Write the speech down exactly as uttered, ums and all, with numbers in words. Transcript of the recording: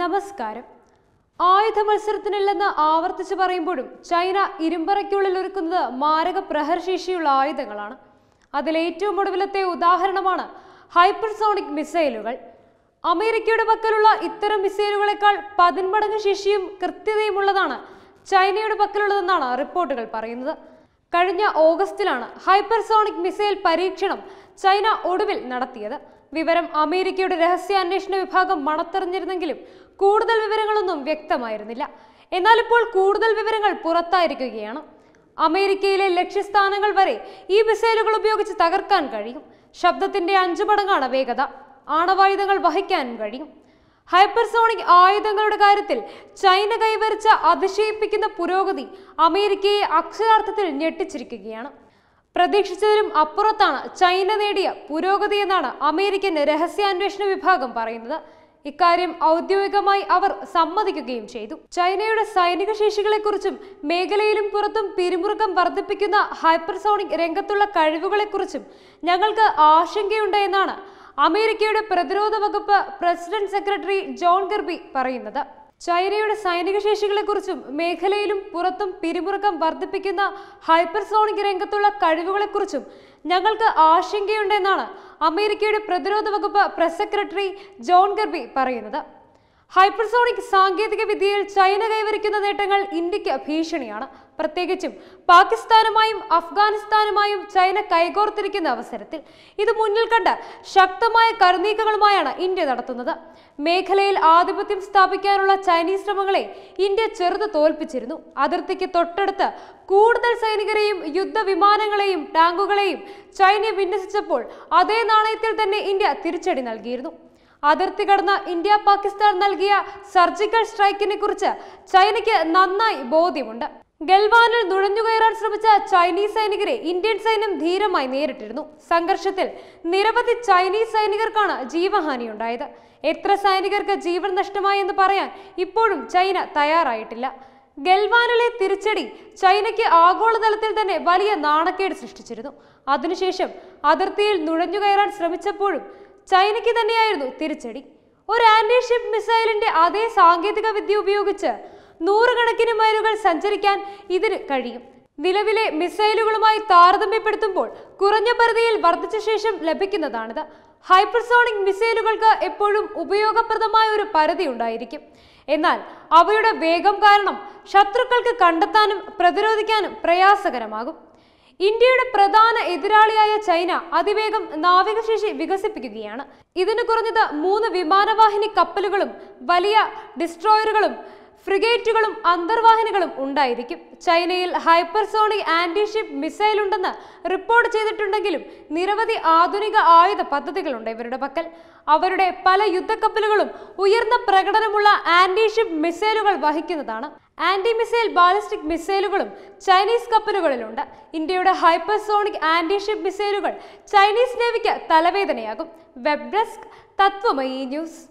നമസ്കാരം. ആയുധ മത്സരത്തിനില്ലെന്ന് ആവർത്തിച്ച് പറയുമ്പോഴും ചൈന ഇരുമ്പറയ്ക്കുള്ളിൽ ഒരുക്കുന്നത് മാരക പ്രഹരശേഷിയുള്ള ആയുധങ്ങളാണ്. അതിലേറ്റവും ഒടുവിലത്തെ ഉദാഹരണമാണ് ഹൈപ്പർസോണിക് മിസൈലുകൾ. അമേരിക്കയുടെ പക്കലുള്ള ഇത്തരം മിസൈലുകളെക്കാൾ പതിന്മടങ്ങ് ശേഷിയും കൃത്യതയുമുള്ളതാണ് ചൈനയുടെ പക്കലുള്ളതെന്നാണ് റിപ്പോർട്ടുകൾ പറയുന്നത്. കഴിഞ്ഞ ഓഗസ്റ്റിലാണ് ഹൈപ്പർസോണിക് മിസൈൽ പരീക്ഷണം ചൈന ഒടുവിൽ നടത്തിയത്. വിവരം അമേരിക്കയുടെ രഹസ്യാന്വേഷണ വിഭാഗം മണത്തെറിഞ്ഞിരുന്നെങ്കിലും കൂടുതൽ വിവരങ്ങളൊന്നും വ്യക്തമായിരുന്നില്ല. എന്നാൽ ഇപ്പോൾ കൂടുതൽ വിവരങ്ങൾ പുറത്തായിരിക്കുകയാണ്. അമേരിക്കയിലെ ലക്ഷ്യസ്ഥാനങ്ങൾ വരെ ഈ മിസൈലുകൾ ഉപയോഗിച്ച് തകർക്കാൻ കഴിയും. ശബ്ദത്തിന്റെ അഞ്ചു മടങ്ങാണ് വേഗത. ആണവായുധങ്ങൾ വഹിക്കാനും കഴിയും. ഹൈപ്പർസോണിക് ആയുധങ്ങളുടെ കാര്യത്തിൽ ചൈന കൈവരിച്ച അതിശയിപ്പിക്കുന്ന പുരോഗതി അമേരിക്കയെ അക്ഷരാർത്ഥത്തിൽ ഞെട്ടിച്ചിരിക്കുകയാണ്. പ്രതീക്ഷിച്ചതിലും അപ്പുറത്താണ് ചൈന നേടിയ പുരോഗതി എന്നാണ് അമേരിക്കൻ രഹസ്യാന്വേഷണ വിഭാഗം പറയുന്നത്. ഇക്കാര്യം ഔദ്യോഗികമായി അവർ സമ്മതിക്കുകയും ചെയ്തു. ചൈനയുടെ സൈനിക ശേഷികളെക്കുറിച്ചും മേഖലയിലും പുറത്തും പിരിമുറുക്കം വർദ്ധിപ്പിക്കുന്ന ഹൈപ്പർസോണിക് രംഗത്തുള്ള കഴിവുകളെക്കുറിച്ചും ഞങ്ങൾക്ക് ആശങ്കയുണ്ട് എന്നാണ് അമേരിക്കയുടെ പ്രതിരോധ വകുപ്പ് പ്രസിഡന്റ് സെക്രട്ടറി ജോൺ കിർബി പറയുന്നത്. ചൈനയുടെ സൈനിക ശേഷികളെക്കുറിച്ചും മേഖലയിലും പുറത്തും പിരിമുറുക്കം വർദ്ധിപ്പിക്കുന്ന ഹൈപ്പർസോണിക് രംഗത്തുള്ള കഴിവുകളെക്കുറിച്ചും ഞങ്ങൾക്ക് ആശങ്കയുണ്ടെന്നാണ് അമേരിക്കയുടെ പ്രതിരോധ വകുപ്പ് പ്രസ് സെക്രട്ടറി ജോൺ കിർബി പറയുന്നത്. ഹൈപ്പർസോണിക് സാങ്കേതിക വിദ്യയിൽ ചൈന കൈവരിക്കുന്ന നേട്ടങ്ങൾ ഇന്ത്യക്ക് ഭീഷണിയാണ്. പ്രത്യേകിച്ചും പാകിസ്ഥാനുമായും അഫ്ഗാനിസ്ഥാനുമായും ചൈന കൈകോർത്തിരിക്കുന്ന അവസരത്തിൽ ഇത് മുന്നിൽ കണ്ട് ശക്തമായ കരുനീക്കങ്ങളുമായാണ് ഇന്ത്യ നടത്തുന്നത്. മേഖലയിൽ ആധിപത്യം സ്ഥാപിക്കാനുള്ള ചൈനീസ് ശ്രമങ്ങളെ ഇന്ത്യ ചെറുത് തോൽപ്പിച്ചിരുന്നു. അതിർത്തിക്ക് തൊട്ടടുത്ത് കൂടുതൽ സൈനികരെയും യുദ്ധവിമാനങ്ങളെയും ടാങ്കുകളെയും ചൈന വിന്യസിച്ചപ്പോൾ അതേ നാണയത്തിൽ തന്നെ ഇന്ത്യ തിരിച്ചടി നൽകിയിരുന്നു. അതിർത്തി കടന്ന ഇന്ത്യ പാകിസ്ഥാൻ നൽകിയ സർജിക്കൽ സ്ട്രൈക്കിനെ കുറിച്ച് ചൈനയ്ക്ക് നന്നായി ബോധ്യമുണ്ട്. ഗൽവാനിൽ നുഴഞ്ഞുകയറാൻ ശ്രമിച്ച ചൈനീസ് സൈനികരെ ഇന്ത്യൻ സൈന്യം ധീരമായി നേരിട്ടിരുന്നു. സംഘർഷത്തിൽ നിരവധി ചൈനീസ് സൈനികർക്കാണ് ജീവഹാനിയുണ്ടായത്. എത്ര സൈനികർക്ക് ജീവൻ നഷ്ടമായി എന്ന് പറയാൻ ഇപ്പോഴും ചൈന തയ്യാറായിട്ടില്ല. ഗൽവാനിലെ തിരിച്ചടി ചൈനയ്ക്ക് ആഗോളതലത്തിൽ തന്നെ വലിയ നാണക്കേട് സൃഷ്ടിച്ചിരുന്നു. അതിനുശേഷം അതിർത്തിയിൽ നുഴഞ്ഞുകയറാൻ ശ്രമിച്ചപ്പോഴും ചൈനയ്ക്ക് തന്നെയായിരുന്നു തിരിച്ചടി. ഒരു ആന്റിഷിപ്പ് മിസൈലിന്റെ അതേ സാങ്കേതിക വിദ്യ ഉപയോഗിച്ച് നൂറുകണക്കിന് മൈലുകൾ സഞ്ചരിക്കാൻ ഇതിന് കഴിയും. നിലവിലെ മിസൈലുകളുമായി താരതമ്യപ്പെടുത്തുമ്പോൾ കുറഞ്ഞ പരിധിയിൽ വർദ്ധിച്ച ശേഷം ലഭിക്കുന്നതാണിത്. ഹൈപ്പർസോണിക് മിസൈലുകൾക്ക് എപ്പോഴും ഉപയോഗപ്രദമായ ഒരു പരിധി ഉണ്ടായിരിക്കും. എന്നാൽ അവയുടെ വേഗം കാരണം ശത്രുക്കൾക്ക് കണ്ടെത്താനും പ്രതിരോധിക്കാനും പ്രയാസകരമാകും. ഇന്ത്യയുടെ പ്രധാന എതിരാളിയായ ചൈന അതിവേഗം നാവികശേഷി വികസിപ്പിക്കുകയാണ്. ഇതിന് കുറഞ്ഞത് മൂന്ന് വിമാനവാഹിനി കപ്പലുകളും വലിയ ഡിസ്ട്രോയറുകളും ഫ്രിഗേറ്റുകളും അന്തർവാഹിനികളും ഉണ്ടായിരിക്കും. ചൈനയിൽ ഹൈപ്പർസോണിക് ആന്റിഷിപ്പ് മിസൈൽ ഉണ്ടെന്ന് റിപ്പോർട്ട് ചെയ്തിട്ടുണ്ടെങ്കിലും നിരവധി ആധുനിക ആയുധ പദ്ധതികളുണ്ട് ഇവരുടെ പക്കൽ. അവരുടെ പല യുദ്ധക്കപ്പലുകളും ഉയർന്ന പ്രകടനമുള്ള ആന്റിഷിപ്പ് മിസൈലുകൾ വഹിക്കുന്നതാണ്. ആന്റി മിസൈൽ ബാലിസ്റ്റിക് മിസൈലുകളും ചൈനീസ് കപ്പലുകളിലുണ്ട്. ഇന്ത്യയുടെ ഹൈപ്പർസോണിക് ആന്റിഷിപ്പ് മിസൈലുകൾ ചൈനീസ് നേവിക്ക് തലവേദനയാകും. Web desk Tatwamayi news.